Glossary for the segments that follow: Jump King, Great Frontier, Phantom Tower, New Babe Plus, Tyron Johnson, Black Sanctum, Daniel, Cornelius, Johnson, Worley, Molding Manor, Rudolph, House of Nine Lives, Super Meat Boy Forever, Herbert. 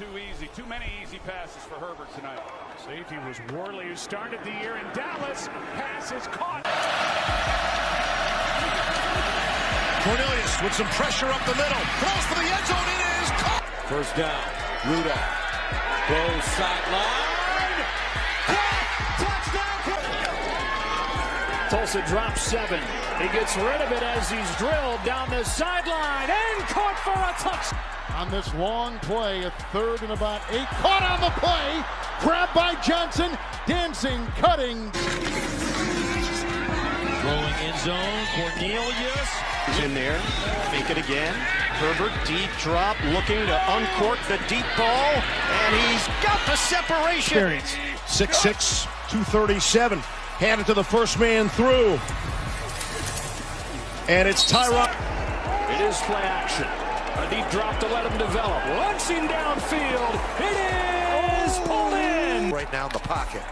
too easy. Too many easy passes for Herbert tonight. Safety was Worley, who started the year in Dallas. Pass is caught. Cornelius with some pressure up the middle. Throws for the end zone. It is caught. First down. Rudolph. Goes sideline. Tulsa drops 7. He gets rid of it as he's drilled down the sideline and caught for a touchdown. On this long play, a third and about 8. Caught on the play. Grabbed by Johnson. Dancing, cutting. Rolling in zone. Cornelius is in there. Fake it again. Herbert, deep drop, looking to uncork the deep ball. And he's got the separation. 6'6", 237. Hand it to the first man through. And it's Tyron. It is play action. A deep drop to let him develop. Launching downfield. It is pulled in. Right now in the pocket.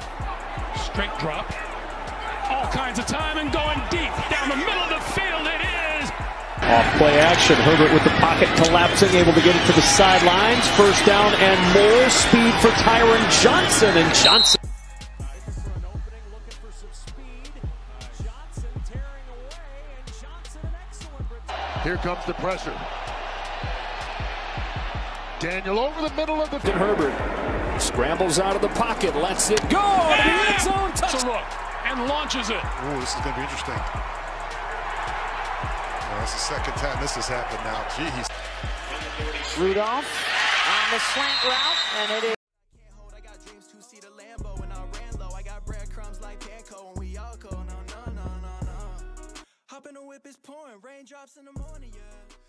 Straight drop. All kinds of time and going deep. Down the middle of the field it is. Off play action. Herbert with the pocket collapsing. Able to get it to the sidelines. First down and more speed for Tyron Johnson. And Johnson. Here comes the pressure. Daniel over the middle of the field. Herbert scrambles out of the pocket, lets it go. And it's on touch. Look, and launches it. Oh, this is going to be interesting. Well, that's the second time this has happened now. Jeez. Rudolph on the slant route, and it is. I got dreams to see the Lambo, and I ran low. I got breadcrumbs like Danco, and we all go. No, no, no, no, no. Hop in the whip, it's pouring, raindrops in the morning, yeah.